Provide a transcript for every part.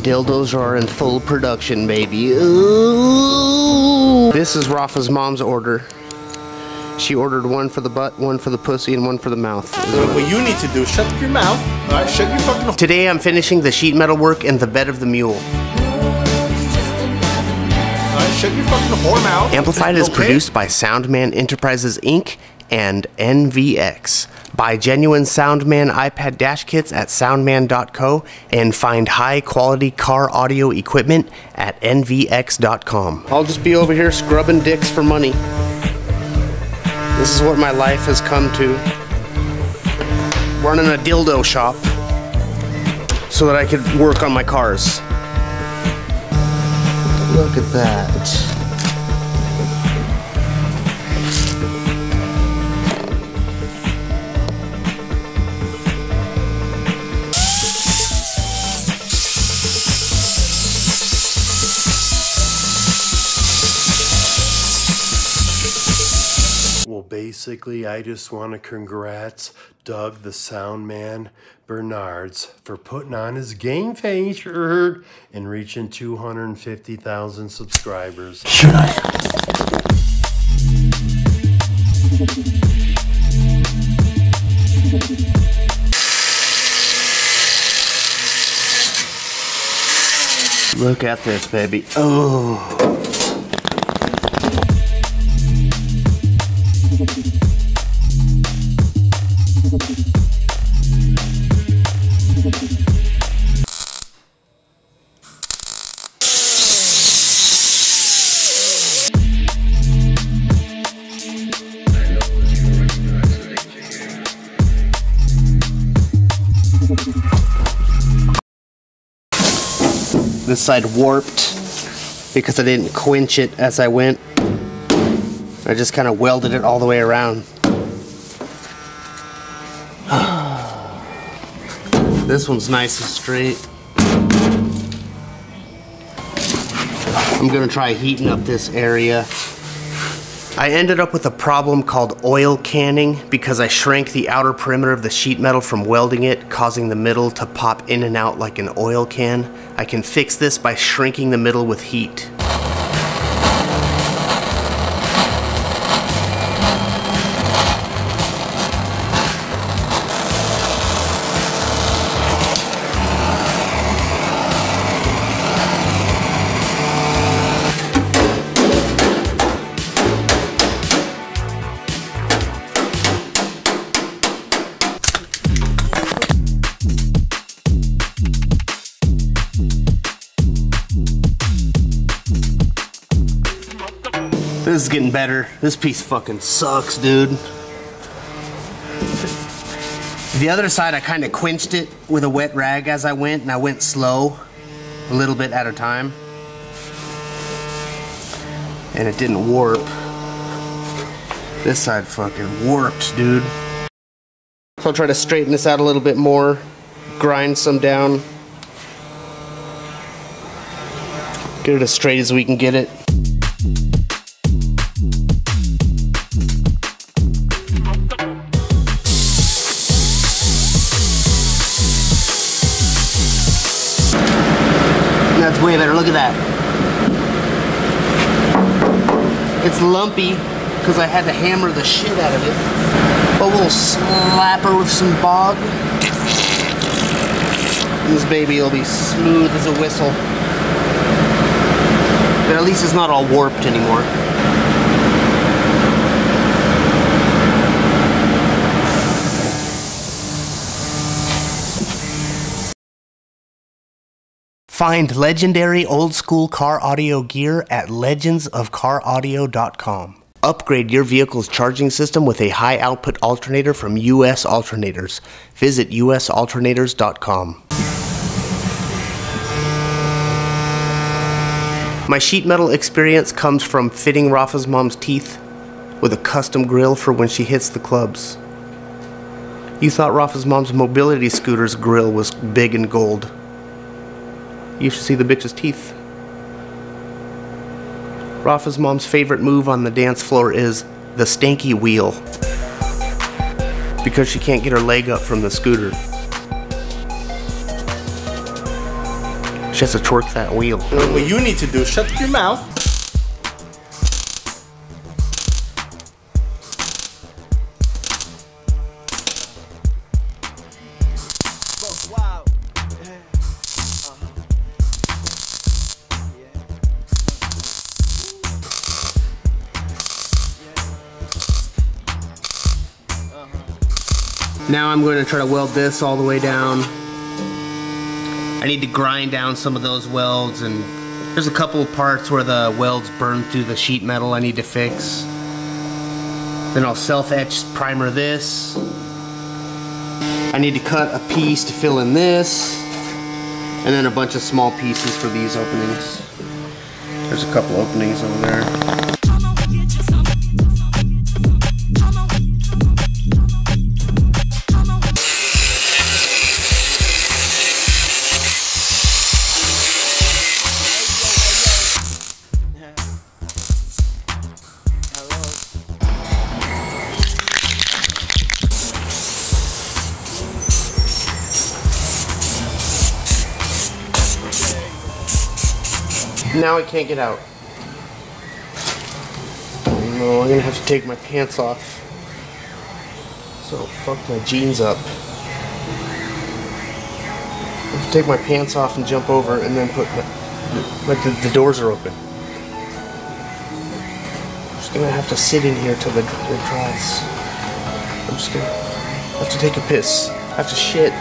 dildos are in full production, baby. Ooh. This is Rafa's mom's order. She ordered one for the butt, one for the pussy, and one for the mouth. What you need to do is shut your mouth. All right, shut your fucking mouth. Today I'm finishing the sheet metal work and the bed of the mule. All right, shut your fucking whore mouth. Amplified is produced by Soundman Enterprises, Inc. and NVX. Buy genuine Soundman iPad dash kits at soundman.co and find high quality car audio equipment at nvx.com. I'll just be over here scrubbing dicks for money. This is what my life has come to. Running a dildo shop so that I could work on my cars. Look at that. Basically, I just want to congrats Doug the Sound Man Bernards for putting on his game face shirt and reaching 250,000 subscribers. Shut up. Look at this, baby. Oh. This side warped because I didn't quench it as I went. I just kind of welded it all the way around. This one's nice and straight. I'm gonna try heating up this area. I ended up with a problem called oil canning because I shrank the outer perimeter of the sheet metal from welding it, causing the middle to pop in and out like an oil can. I can fix this by shrinking the middle with heat. This is getting better. This piece fucking sucks, dude. The other side, I kind of quenched it with a wet rag as I went, and I went slow, a little bit at a time. And it didn't warp. This side fucking warped, dude. So I'll try to straighten this out a little bit more, grind some down. Get it as straight as we can get it. That's way better, look at that. It's lumpy, because I had to hammer the shit out of it. But we'll slap her with some bog. This baby will be smooth as a whistle. But at least it's not all warped anymore. Find legendary old-school car audio gear at legendsofcaraudio.com. Upgrade your vehicle's charging system with a high-output alternator from US Alternators. Visit usalternators.com. My sheet metal experience comes from fitting Rafa's mom's teeth with a custom grill for when she hits the clubs. You thought Rafa's mom's mobility scooter's grill was big and gold. You should see the bitch's teeth. Rafa's mom's favorite move on the dance floor is the stanky wheel because she can't get her leg up from the scooter. just to torque that wheel. What you need to do is shut your mouth. Now I'm going to try to weld this all the way down. I need to grind down some of those welds, and there's a couple of parts where the welds burn through the sheet metal I need to fix. Then I'll self-etch primer this. I need to cut a piece to fill in this, and then a bunch of small pieces for these openings. There's a couple openings over there. Now I can't get out. Oh no, I'm gonna have to take my pants off. So fuck my jeans up. I have to take my pants off and jump over and then put my, like the doors are open. I'm just gonna have to sit in here till it dries. I'm just gonna have to take a piss. I have to shit.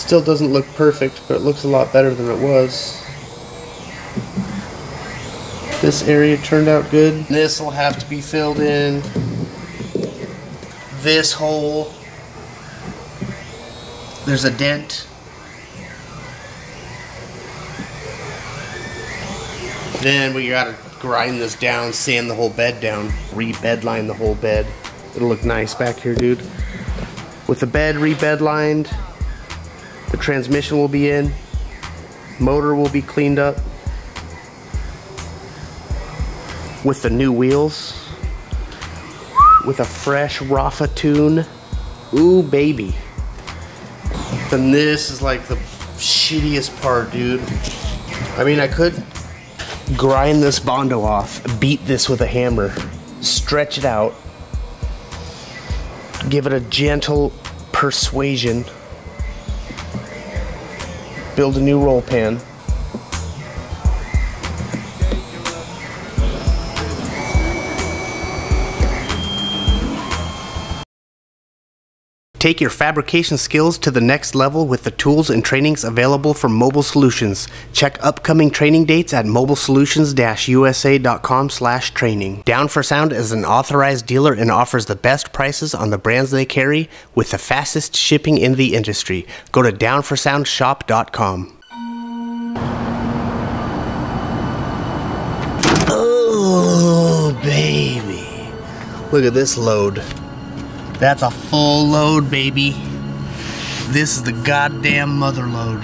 Still doesn't look perfect, but it looks a lot better than it was. This area turned out good. This will have to be filled in. This hole, there's a dent. Then we gotta grind this down, sand the whole bed down, re-bedline the whole bed. It'll look nice back here, dude. With the bed re-bedlined, the transmission will be in, motor will be cleaned up. With the new wheels, with a fresh Rafa tune, ooh baby. Then this is like the shittiest part, dude. I mean, I could grind this Bondo off, beat this with a hammer, stretch it out, give it a gentle persuasion, build a new roll pan. Take your fabrication skills to the next level with the tools and trainings available from Mobile Solutions. Check upcoming training dates at mobilesolutions-usa.com/training. Down for Sound is an authorized dealer and offers the best prices on the brands they carry with the fastest shipping in the industry. Go to downforsoundshop.com. Oh, baby. Look at this load. That's a full load, baby. This is the goddamn mother load.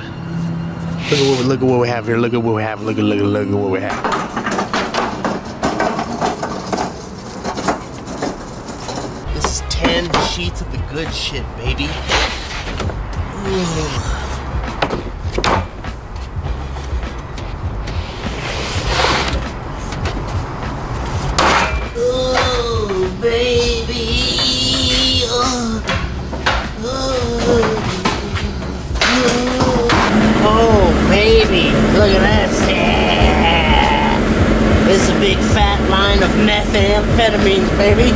Look at what we have here. Look at what we have. Look at what we have. This is 10 sheets of the good shit, baby. Ooh. Look at that. Yeah. It's a big fat line of methamphetamines, baby.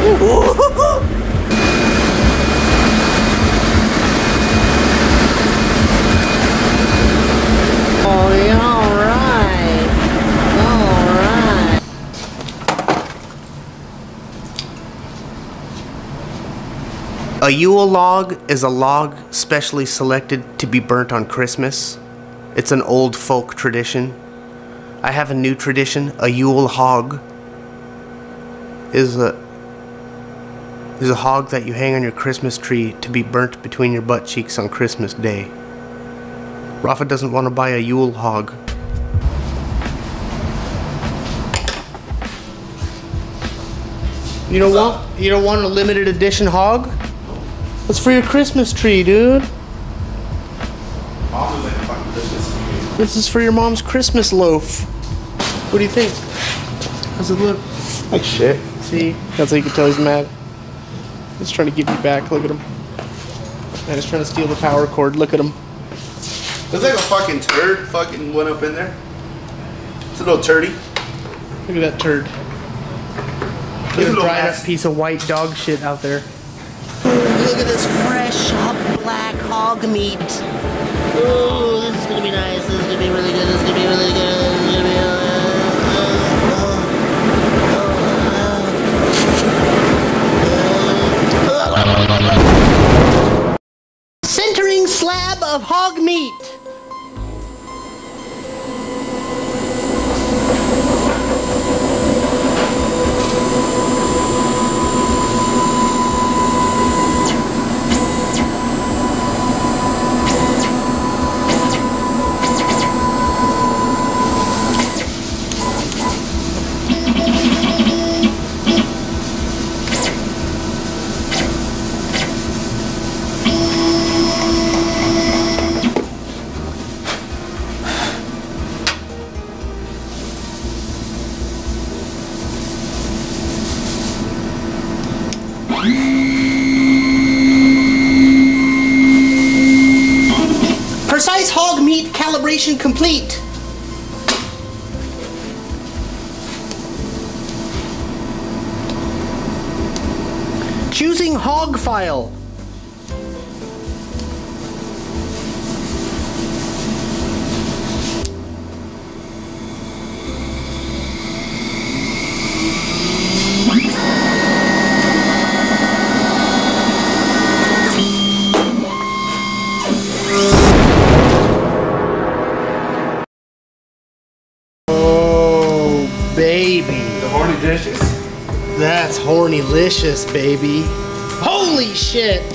Oh, yeah, alright. A Yule log is a log specially selected to be burnt on Christmas. It's an old folk tradition. I have a new tradition. A Yule hog is a hog that you hang on your Christmas tree to be burnt between your butt cheeks on Christmas Day. Rafa doesn't want to buy a Yule hog. You don't want, a limited edition hog? It's for your Christmas tree, dude. This is for your mom's Christmas loaf. What do you think? How's it look? Like shit. See? That's how you can tell he's mad. He's trying to get you back. Look at him. And he's trying to steal the power cord. Look at him. Looks like a fucking turd fucking went up in there. It's a little turdy. Look at that turd. There's a dried up piece of white dog shit out there. Look at this fresh, black hog meat. Ooh, this is gonna be nice. This is gonna be really good. This is gonna be really good. This is gonna be Centering slab of hog meat. Precise hog meat calibration complete. Choosing hog file. That's hornylicious, baby. Holy shit!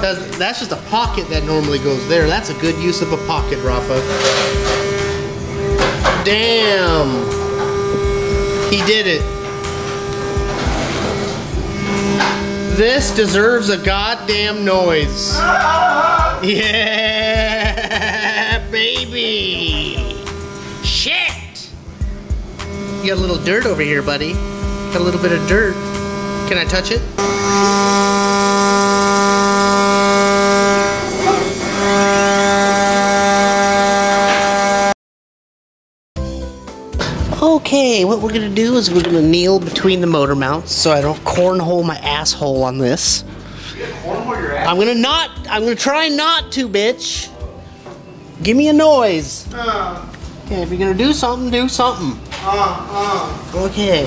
That's just a pocket that normally goes there. That's a good use of a pocket, Rafa. Damn! He did it. This deserves a goddamn noise. Yeah, baby! Shit! You got a little dirt over here, buddy. A little bit of dirt. Can I touch it? Okay, what we're gonna do is we're gonna kneel between the motor mounts so I don't cornhole my asshole on this. You're gonna cornhole your ass? I'm gonna try not to, bitch. Give me a noise. Okay, if you're gonna do something, do something. Okay.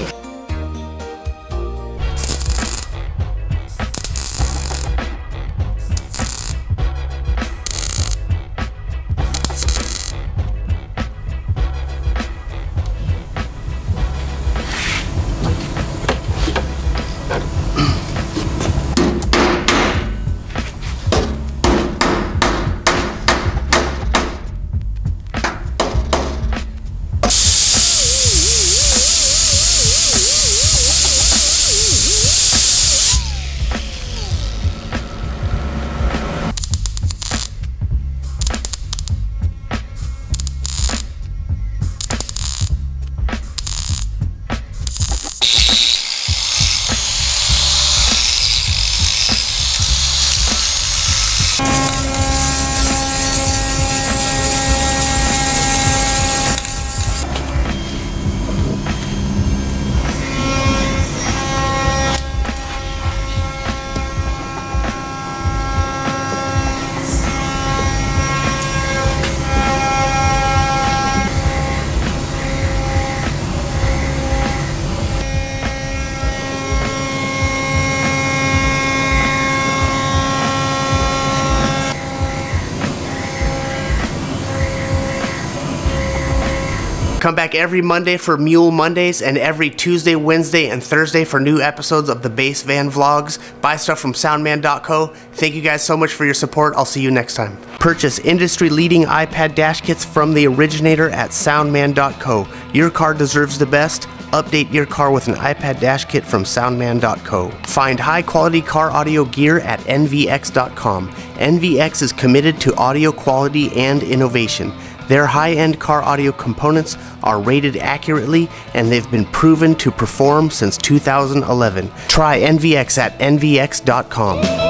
Come back every Monday for Mule Mondays and every Tuesday, Wednesday, and Thursday for new episodes of the Bass Van Vlogs. Buy stuff from soundman.co. Thank you guys so much for your support. I'll see you next time. Purchase industry-leading iPad dash kits from the originator at soundman.co. Your car deserves the best. update your car with an iPad dash kit from soundman.co. Find high-quality car audio gear at NVX.com. NVX is committed to audio quality and innovation. Their high-end car audio components are rated accurately, and they've been proven to perform since 2011. Try NVX at NVX.com.